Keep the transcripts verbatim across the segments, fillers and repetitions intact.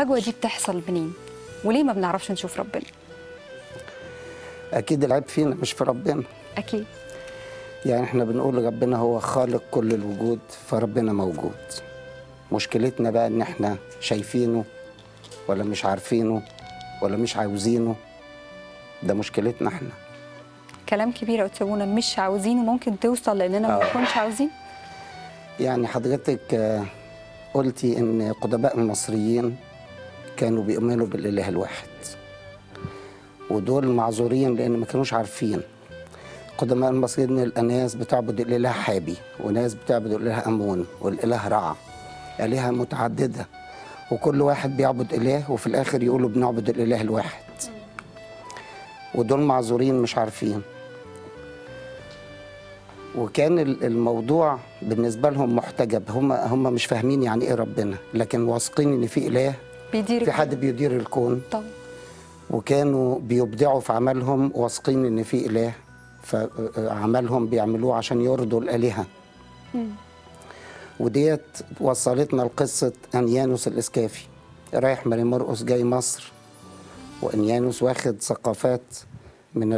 الفجوة دي بتحصل منين؟ وليه ما بنعرفش نشوف ربنا؟ أكيد العيب فينا مش في ربنا. أكيد. يعني إحنا بنقول ربنا هو خالق كل الوجود، فربنا موجود. مشكلتنا بقى إن إحنا شايفينه ولا مش عارفينه ولا مش عاوزينه. ده مشكلتنا إحنا. كلام كبير قلت لنا، مش عاوزينه ممكن توصل لأننا ما نكونش عاوزين. يعني حضرتك قلتي إن قدماء المصريين كانوا بيؤمنوا بالإله الواحد، ودول معذورين لأن ما كانوش عارفين. قدماء المصريين الناس بتعبد الإله حابي، وناس بتعبد الإله أمون، والإله رع، آلهة متعددة، وكل واحد بيعبد إله، وفي الآخر يقولوا بنعبد الإله الواحد. ودول معذورين مش عارفين. وكان الموضوع بالنسبة لهم محتجب، هم هم مش فاهمين يعني إيه ربنا، لكن واثقين إن في إله بيدير، في حد بيدير الكون. طب. وكانوا بيبدعوا في عملهم واثقين ان في اله، فعملهم بيعملوه عشان يرضوا الالهه. امم وديت وصلتنا لقصه انيانوس الاسكافي، رايح مرقس جاي مصر، وانيانوس واخد ثقافات من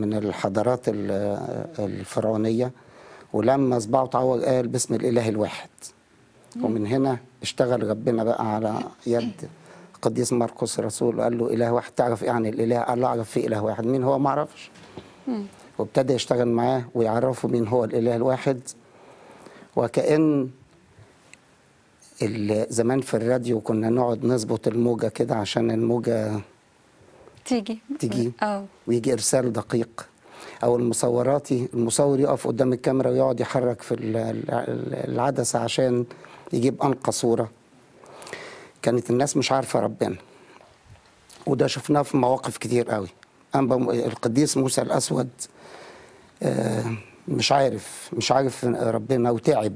من الحضارات الفرعونيه، ولما صباعه اتعور قال باسم الاله الواحد. مم. ومن هنا اشتغل ربنا بقى على يد قديس مرقس رسول، قال له إله واحد، تعرف إيه عن الإله؟ قال له أعرف في إله واحد. مين هو؟ ما أعرفش. وابتدى يشتغل معاه ويعرفه مين هو الإله الواحد. وكأن زمان في الراديو كنا نقعد نظبط الموجة كده عشان الموجة تيجي تيجي أو. ويجي إرسال دقيق، أو المصوراتي المصور يقف قدام الكاميرا ويقعد يحرك في العدسة عشان يجيب أنقى صورة. كانت الناس مش عارفه ربنا، وده شفناه في مواقف كتير قوي. أما القديس موسى الاسود مش عارف مش عارف ربنا وتعب،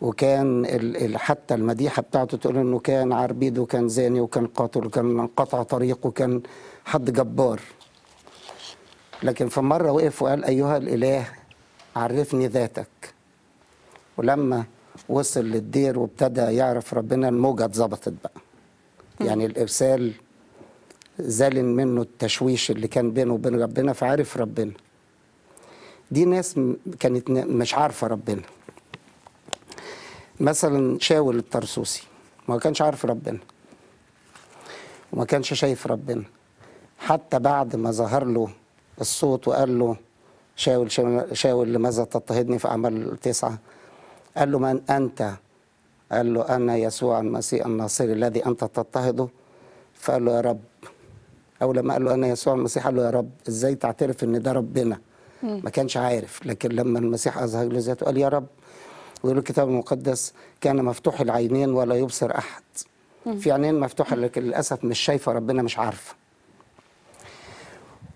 وكان حتى المديحه بتاعته تقول انه كان عربيد وكان زاني وكان قاتل وكان قطع طريق وكان حد جبار. لكن في مره وقف وقال ايها الاله عرفني ذاتك. ولما وصل للدير وابتدى يعرف ربنا، الموجه اتظبطت بقى. يعني الارسال زال منه التشويش اللي كان بينه وبين ربنا، فعرف ربنا. دي ناس كانت مش عارفه ربنا. مثلا شاول الطرسوسي ما كانش عارف ربنا وما كانش شايف ربنا، حتى بعد ما ظهر له الصوت وقال له شاول شاول لماذا تضطهدني في أعمال تسعة؟ قال له من أنت؟ قال له أنا يسوع المسيح الناصري الذي أنت تضطهده. فقال له يا رب. أول لما قال له أنا يسوع المسيح قال له يا رب. إزاي تعترف إن ده ربنا؟ ما كانش عارف. لكن لما المسيح أظهر له ذاته قال يا رب. ويقول الكتاب المقدس كان مفتوح العينين ولا يبصر أحد. في عينين مفتوحة لكن للأسف مش شايفة ربنا، مش عارفة.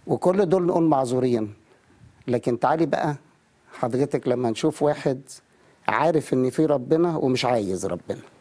وكل دول نقول معذورين. لكن تعالي بقى حضرتك لما نشوف واحد عارف ان في ربنا ومش عايز ربنا.